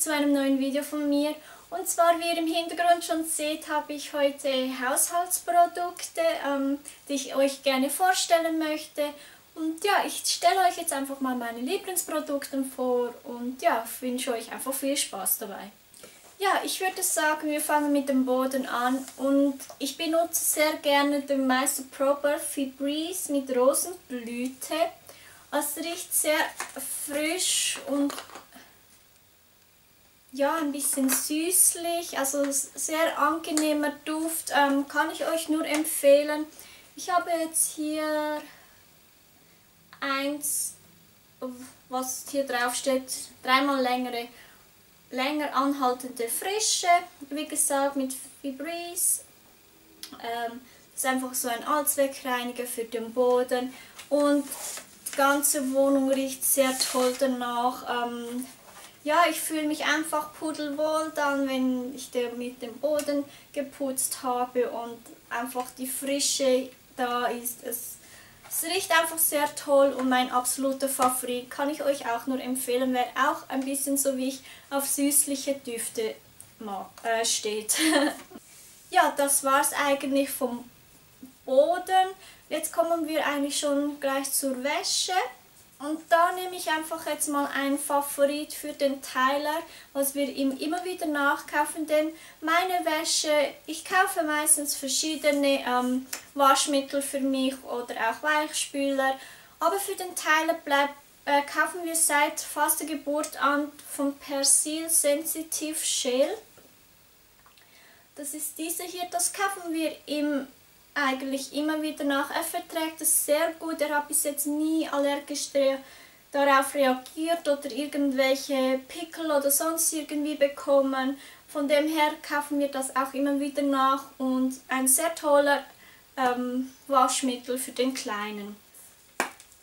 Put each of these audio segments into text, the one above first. Zu einem neuen Video von mir. Und zwar, wie ihr im Hintergrund schon seht, habe ich heute Haushaltsprodukte, die ich euch gerne vorstellen möchte. Und ja, ich stelle euch jetzt einfach mal meine Lieblingsprodukte vor und ja, wünsche euch einfach viel Spaß dabei. Ja, ich würde sagen, wir fangen mit dem Boden an und ich benutze sehr gerne den Meister Proper Febreze mit Rosenblüte. Es riecht sehr frisch und ja, ein bisschen süßlich, also sehr angenehmer Duft, kann ich euch nur empfehlen. Ich habe jetzt hier eins, was hier drauf steht, dreimal länger anhaltende Frische, wie gesagt mit Febreze. Das ist einfach so ein Allzweckreiniger für den Boden und die ganze Wohnung riecht sehr toll danach. Ja, ich fühle mich einfach pudelwohl dann, wenn ich mit dem Boden geputzt habe und einfach die Frische da ist. Es riecht einfach sehr toll und mein absoluter Favorit, kann ich euch auch nur empfehlen, weil auch ein bisschen so wie ich auf süßliche Düfte steht. Ja, das war's eigentlich vom Boden. Jetzt kommen wir eigentlich schon gleich zur Wäsche. Und da nehme ich einfach jetzt mal einen Favorit für den Teiler, was wir ihm immer wieder nachkaufen, denn meine Wäsche, ich kaufe meistens verschiedene Waschmittel für mich oder auch Weichspüler, aber für den Teiler kaufen wir seit fast der Geburt an vom Persil Sensitive Gel. Das ist diese hier, das kaufen wir im eigentlich immer wieder nach. Er verträgt es sehr gut, er hat bis jetzt nie allergisch darauf reagiert oder irgendwelche Pickel oder sonst irgendwie bekommen. Von dem her kaufen wir das auch immer wieder nach und ein sehr toller Waschmittel für den Kleinen.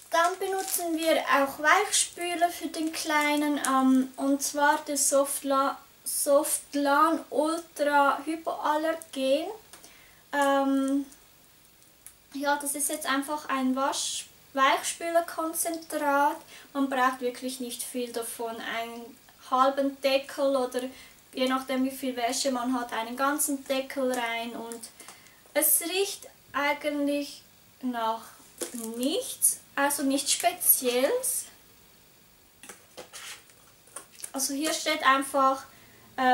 Dann benutzen wir auch Weichspüler für den Kleinen und zwar den Softlan Ultra Hypoallergen. Ja, das ist jetzt einfach ein Weichspülerkonzentrat. Man braucht wirklich nicht viel davon. Einen halben Deckel oder je nachdem wie viel Wäsche man hat, einen ganzen Deckel rein. Und es riecht eigentlich nach nichts, also nichts Spezielles. Also hier steht einfach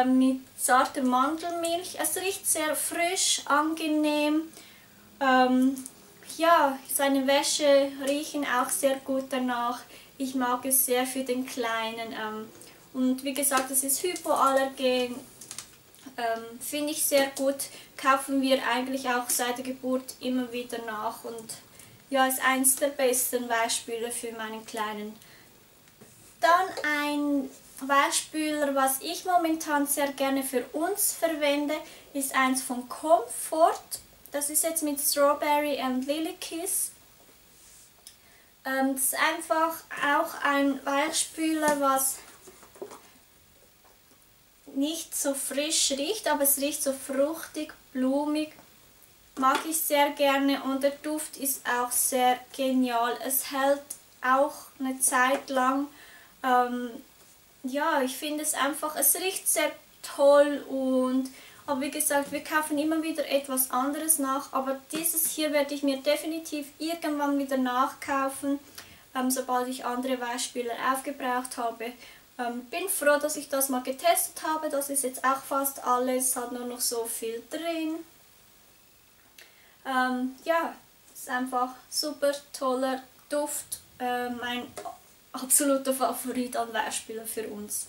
mit zarter Mandelmilch. Es riecht sehr frisch, angenehm. Ja, seine Wäsche riechen auch sehr gut danach. Ich mag es sehr für den Kleinen. Und wie gesagt, es ist hypoallergen. Finde ich sehr gut. Kaufen wir eigentlich auch seit der Geburt immer wieder nach. Und ja, ist eins der besten Weichspüler für meinen Kleinen. Dann ein Weichspüler, was ich momentan sehr gerne für uns verwende, ist eins von Comfort. Das ist jetzt mit Strawberry and Lily Kiss. Das ist einfach auch ein Weichspüler, was nicht so frisch riecht, aber es riecht so fruchtig, blumig. Mag ich sehr gerne und der Duft ist auch sehr genial. Es hält auch eine Zeit lang. Ja, ich finde es einfach, es riecht sehr toll und, aber wie gesagt, wir kaufen immer wieder etwas anderes nach, aber dieses hier werde ich mir definitiv irgendwann wieder nachkaufen, sobald ich andere Weichspüler aufgebraucht habe. Bin froh, dass ich das mal getestet habe, das ist jetzt auch fast alles, hat nur noch so viel drin. Ja, ist einfach super toller Duft, mein absoluter Favorit an Weichspüler für uns.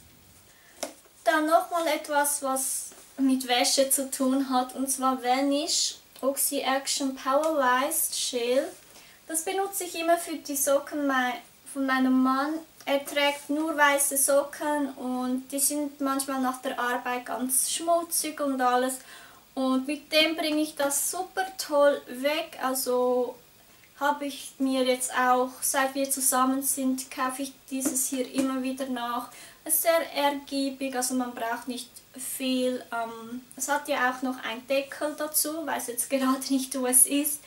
Dann nochmal etwas, was mit Wäsche zu tun hat, und zwar Vanish Oxy-Action Power Wise Gel. Das benutze ich immer für die Socken von meinem Mann. Er trägt nur weiße Socken und die sind manchmal nach der Arbeit ganz schmutzig und alles. Und mit dem bringe ich das super toll weg. Also habe ich mir jetzt auch, seit wir zusammen sind, kaufe ich dieses hier immer wieder nach. Es ist sehr ergiebig, also man braucht nicht viel. Es hat ja auch noch einen Deckel dazu, weiß jetzt gerade nicht, wo es ist.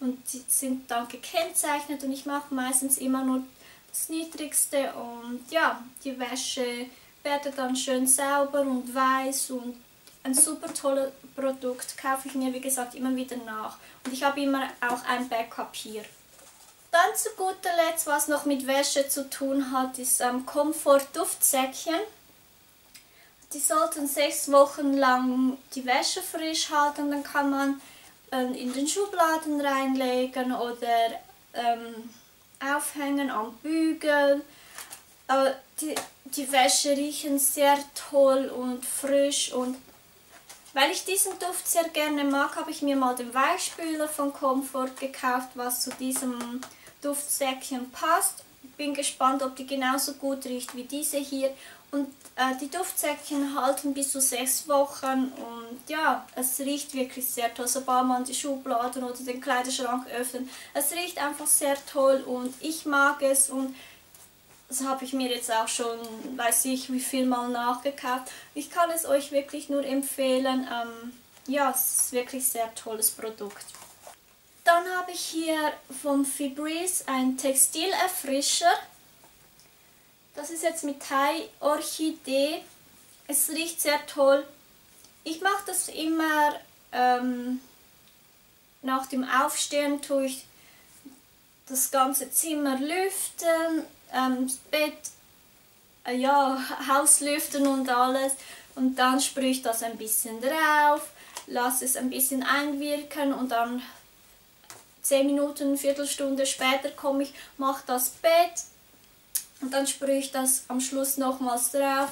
Und die sind dann gekennzeichnet und ich mache meistens immer nur das Niedrigste. Und ja, die Wäsche werde dann schön sauber und weiß und ein super tolles Produkt, kaufe ich mir wie gesagt immer wieder nach und ich habe immer auch ein Backup hier. Dann zu guter Letzt, was noch mit Wäsche zu tun hat, ist Comfort Duftsäckchen. Die sollten 6 Wochen lang die Wäsche frisch halten, dann kann man in den Schubladen reinlegen oder aufhängen am Bügel. Die Wäsche riechen sehr toll und frisch, und weil ich diesen Duft sehr gerne mag, habe ich mir mal den Weichspüler von Comfort gekauft, was zu diesem Duftsäckchen passt. Bin gespannt, ob die genauso gut riecht wie diese hier. Und die Duftsäckchen halten bis zu 6 Wochen und ja, es riecht wirklich sehr toll, sobald man die Schubladen oder den Kleiderschrank öffnet. Es riecht einfach sehr toll und ich mag es, und das habe ich mir jetzt auch schon, weiß ich wie viel mal nachgekauft. Ich kann es euch wirklich nur empfehlen. Ja, es ist wirklich ein sehr tolles Produkt. Dann habe ich hier vom Febreze einen Textilerfrischer. Das ist jetzt mit Thai-Orchidee. Es riecht sehr toll. Ich mache das immer nach dem Aufstehen, tue ich das ganze Zimmer lüften, das Bett, ja, Hauslüften und alles, und dann sprühe ich das ein bisschen drauf, lasse es ein bisschen einwirken und dann 10 Minuten, eine Viertelstunde später komme ich, mache das Bett und dann sprühe ich das am Schluss nochmals drauf.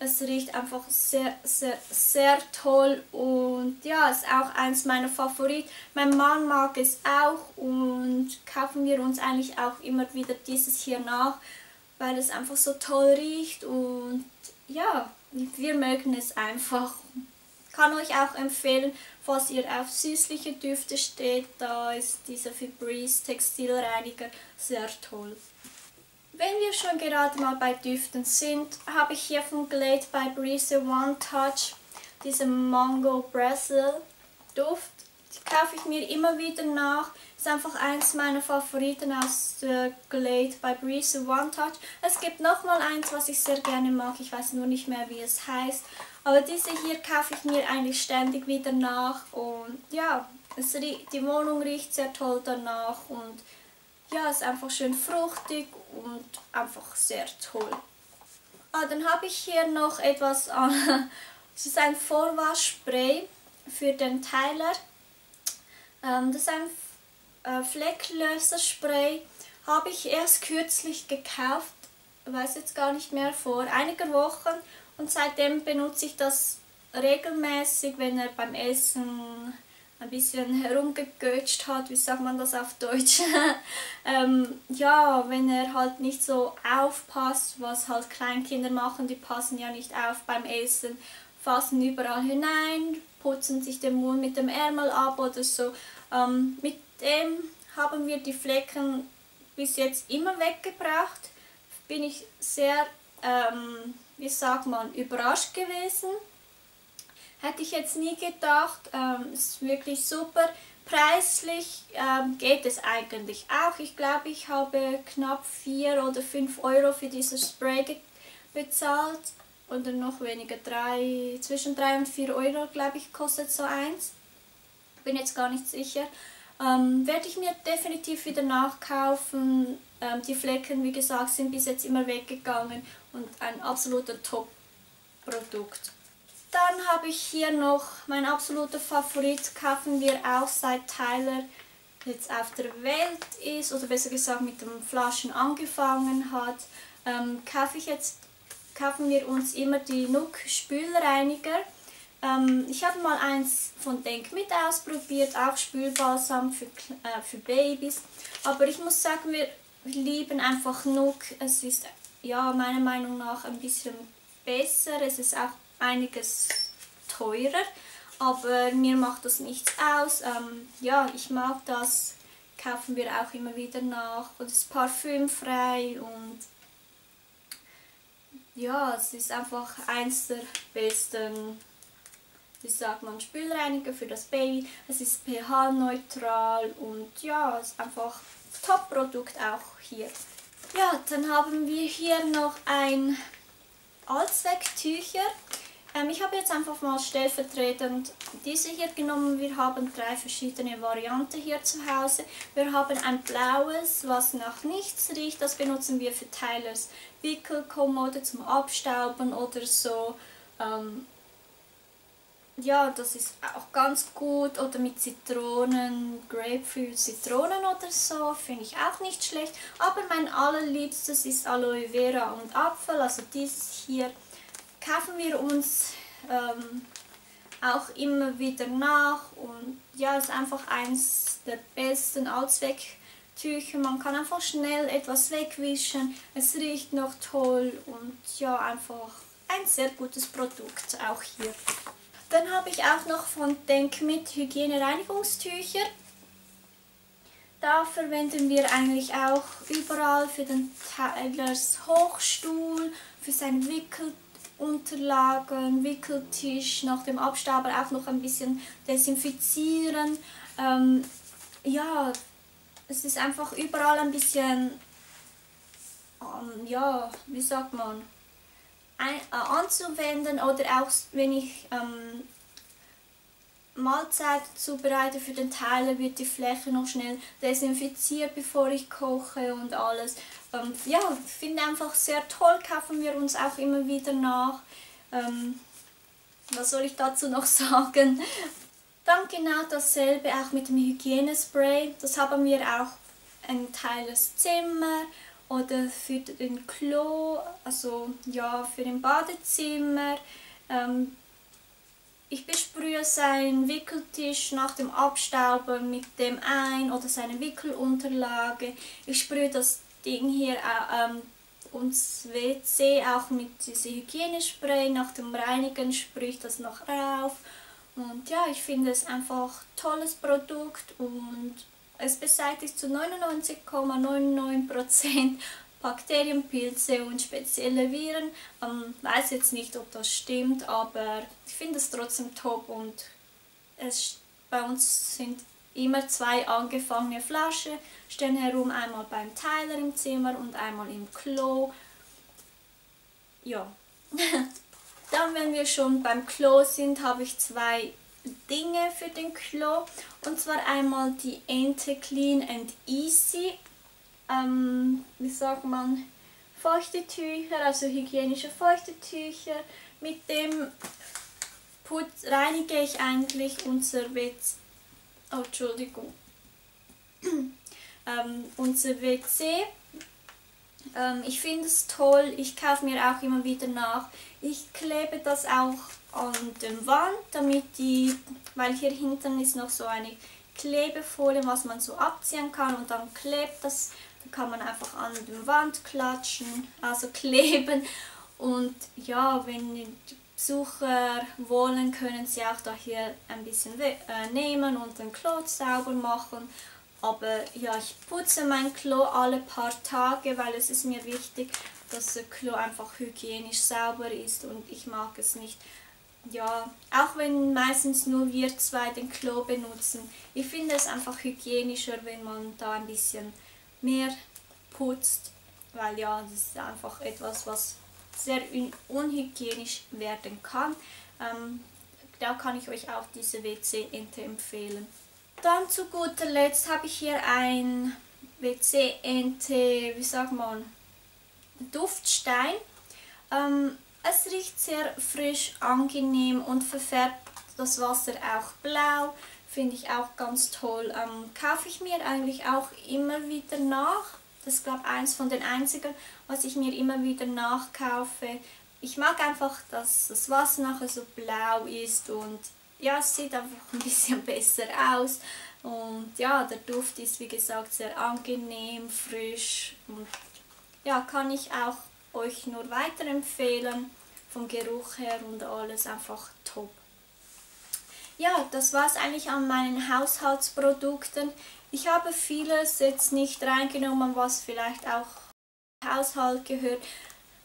Es riecht einfach sehr, sehr, sehr toll und ja, ist auch eins meiner Favoriten. Mein Mann mag es auch und kaufen wir uns eigentlich auch immer wieder dieses hier nach, weil es einfach so toll riecht und ja, wir mögen es einfach. Ich kann euch auch empfehlen, falls ihr auf süßliche Düfte steht, da ist dieser Febreze Textilreiniger sehr toll. Wenn wir schon gerade mal bei Düften sind, habe ich hier von Glade bei Breeze One Touch diesen Mango Persil Duft. Die kaufe ich mir immer wieder nach. Ist einfach eins meiner Favoriten aus der Glade bei Breeze One Touch. Es gibt nochmal eins, was ich sehr gerne mag. Ich weiß nur nicht mehr, wie es heißt. Aber diese hier kaufe ich mir eigentlich ständig wieder nach. Und ja, die Wohnung riecht sehr toll danach. Und ja, ist einfach schön fruchtig und einfach sehr toll. Dann habe ich hier noch etwas an. Es ist ein Vorwaschspray für den Teiler. Das ist ein Flecklöserspray. Habe ich erst kürzlich gekauft. Weiß jetzt gar nicht mehr, vor einigen Wochen. Und seitdem benutze ich das regelmäßig, wenn er beim Essen ein bisschen herumgegötscht hat, wie sagt man das auf Deutsch? Ja, wenn er halt nicht so aufpasst, was halt Kleinkinder machen, die passen ja nicht auf beim Essen, fassen überall hinein, putzen sich den Mund mit dem Ärmel ab oder so. Mit dem haben wir die Flecken bis jetzt immer weggebracht. Bin ich sehr, wie sagt man, überrascht gewesen. Hätte ich jetzt nie gedacht, ist wirklich super. Preislich geht es eigentlich auch. Ich glaube, ich habe knapp 4 oder 5 Euro für dieses Spray bezahlt. Oder noch weniger, zwischen 3 und 4 Euro, glaube ich, kostet so eins. Bin jetzt gar nicht sicher. Werde ich mir definitiv wieder nachkaufen. Die Flecken, wie gesagt, sind bis jetzt immer weggegangen. Und ein absoluter Top-Produkt. Dann habe ich hier noch mein absoluter Favorit, kaufen wir auch seit Tyler jetzt auf der Welt ist, oder besser gesagt mit den Flaschen angefangen hat, kaufen wir uns immer die NUK Spülreiniger. Ich habe mal eins von Denkmit ausprobiert, auch Spülbalsam für Babys, aber ich muss sagen, wir lieben einfach NUK. Es ist ja meiner Meinung nach ein bisschen besser, es ist auch einiges teurer, aber mir macht das nichts aus. Ja, ich mag das. kaufen wir auch immer wieder nach. Und es ist parfümfrei und ja, es ist einfach eins der besten, wie sagt man, Spülreiniger für das Baby. Es ist pH-neutral und ja, es ist einfach ein Top-Produkt auch hier. Ja, dann haben wir hier noch ein Allzwecktücher. Ich habe jetzt einfach mal stellvertretend diese hier genommen. Wir haben 3 verschiedene Varianten hier zu Hause. Wir haben ein blaues, was nach nichts riecht. Das benutzen wir für Tylers Wickelkommode zum Abstauben oder so. Ja, das ist auch ganz gut. Oder mit Zitronen, Grapefruit, Zitronen oder so. Finde ich auch nicht schlecht. Aber mein allerliebstes ist Aloe Vera und Apfel. Also dieses hier kaufen wir uns auch immer wieder nach. Und ja, ist einfach eins der besten Allzwecktücher. Man kann einfach schnell etwas wegwischen. Es riecht noch toll. Und ja, einfach ein sehr gutes Produkt auch hier. Dann habe ich auch noch von Denkmit Hygienereinigungstücher. Da verwenden wir eigentlich auch überall für den Tylers Hochstuhl, für seine Wickelunterlagen, Wickeltisch, nach dem Abstauber auch noch ein bisschen desinfizieren. Ja, es ist einfach überall ein bisschen, ja, wie sagt man, anzuwenden, oder auch wenn ich Mahlzeit zubereite für den Tyler, wird die Fläche noch schnell desinfiziert, bevor ich koche und alles. Ja, ich finde einfach sehr toll, kaufen wir uns auch immer wieder nach. Was soll ich dazu noch sagen? Dann genau dasselbe auch mit dem Hygienespray. Das haben wir auch in Tylers Zimmer. Oder für den Klo, also ja, für den Badezimmer. Ich besprühe seinen Wickeltisch nach dem Abstauben mit dem ein oder seine Wickelunterlage. Ich sprühe das Ding hier und das WC auch mit diesem Hygienespray. Nach dem Reinigen sprühe ich das noch rauf. Und ja, ich finde es einfach ein tolles Produkt und es beseitigt zu 99,99% Bakterien, Pilze und spezielle Viren. Ich weiß jetzt nicht, ob das stimmt, aber ich finde es trotzdem top. Und es, bei uns sind immer 2 angefangene Flaschen, stehen herum, einmal beim Tyler im Zimmer und einmal im Klo. Ja. Dann, wenn wir schon beim Klo sind, habe ich 2 Dinge für den Klo, und zwar einmal die Ente Clean and Easy, wie sagt man, feuchte Tücher, also hygienische feuchte Tücher. Mit dem reinige ich eigentlich unser WC. Ich finde es toll, ich kaufe mir auch immer wieder nach. Ich klebe das auch an der Wand, damit weil hier hinten ist noch so eine Klebefolie, was man so abziehen kann, und dann klebt das, dann kann man einfach an der Wand klatschen, also kleben. Und ja, wenn die Besucher wollen, können sie auch da hier ein bisschen nehmen und den Klo sauber machen. Aber ja, ich putze mein Klo alle paar Tage, weil es ist mir wichtig, dass der Klo einfach hygienisch sauber ist, und ich mag es nicht. Ja, auch wenn meistens nur wir 2 den Klo benutzen. Ich finde es einfach hygienischer, wenn man da ein bisschen mehr putzt, weil ja, das ist einfach etwas, was sehr unhygienisch werden kann. Da kann ich euch auch diese WC-Ente empfehlen. Dann zu guter Letzt habe ich hier ein WC-Ente, wie sagt man, Duftstein. Es riecht sehr frisch, angenehm und verfärbt das Wasser auch blau. Finde ich auch ganz toll. Kaufe ich mir eigentlich auch immer wieder nach. Das ist, glaube ich, eins von den einzigen, was ich mir immer wieder nachkaufe. Ich mag einfach, dass das Wasser nachher so blau ist, und ja, es sieht einfach ein bisschen besser aus. Und ja, der Duft ist, wie gesagt, sehr angenehm, frisch, und ja, kann ich auch euch nur weiterempfehlen, vom Geruch her und alles einfach top. Ja, das war es eigentlich an meinen Haushaltsprodukten. Ich habe vieles jetzt nicht reingenommen, was vielleicht auch zum Haushalt gehört.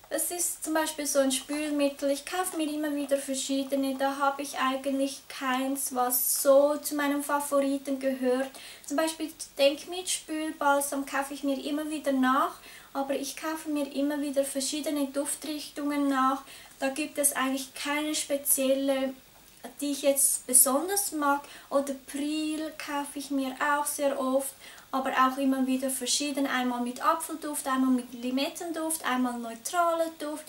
Es ist zum Beispiel so ein Spülmittel. Ich kaufe mir immer wieder verschiedene. Da habe ich eigentlich keins, was so zu meinen Favoriten gehört. Zum Beispiel Denkmit Spülbalsam kaufe ich mir immer wieder nach. Aber ich kaufe mir immer wieder verschiedene Duftrichtungen nach. Da gibt es eigentlich keine spezielle, die ich jetzt besonders mag. Oder Pril kaufe ich mir auch sehr oft, aber auch immer wieder verschieden. Einmal mit Apfelduft, einmal mit Limettenduft, einmal neutraler Duft.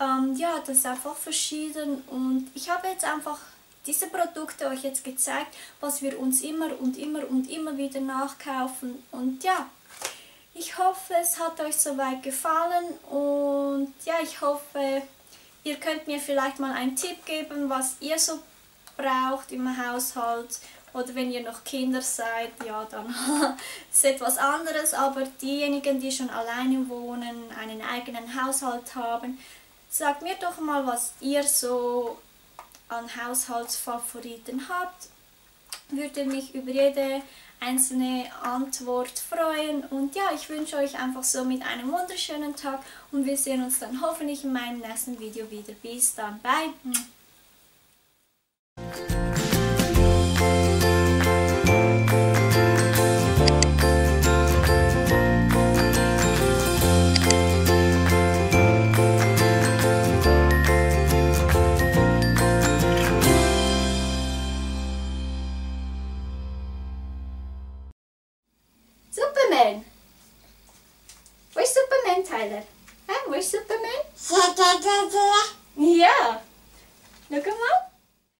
Ja, das ist einfach verschieden. Und ich habe jetzt einfach diese Produkte euch jetzt gezeigt, was wir uns immer wieder nachkaufen. Und ja, ich hoffe, es hat euch soweit gefallen und ja, ich hoffe, ihr könnt mir vielleicht mal einen Tipp geben, was ihr so braucht im Haushalt, oder wenn ihr noch Kinder seid, ja, dann ist etwas anderes, aber diejenigen, die schon alleine wohnen, einen eigenen Haushalt haben, sagt mir doch mal, was ihr so an Haushaltsfavoriten habt. Würde mich über jede einzelne Antwort freuen und ja, ich wünsche euch einfach so mit einem wunderschönen Tag und wir sehen uns dann hoffentlich in meinem nächsten Video wieder. Bis dann, bye! Superman? Ja. Look at mom.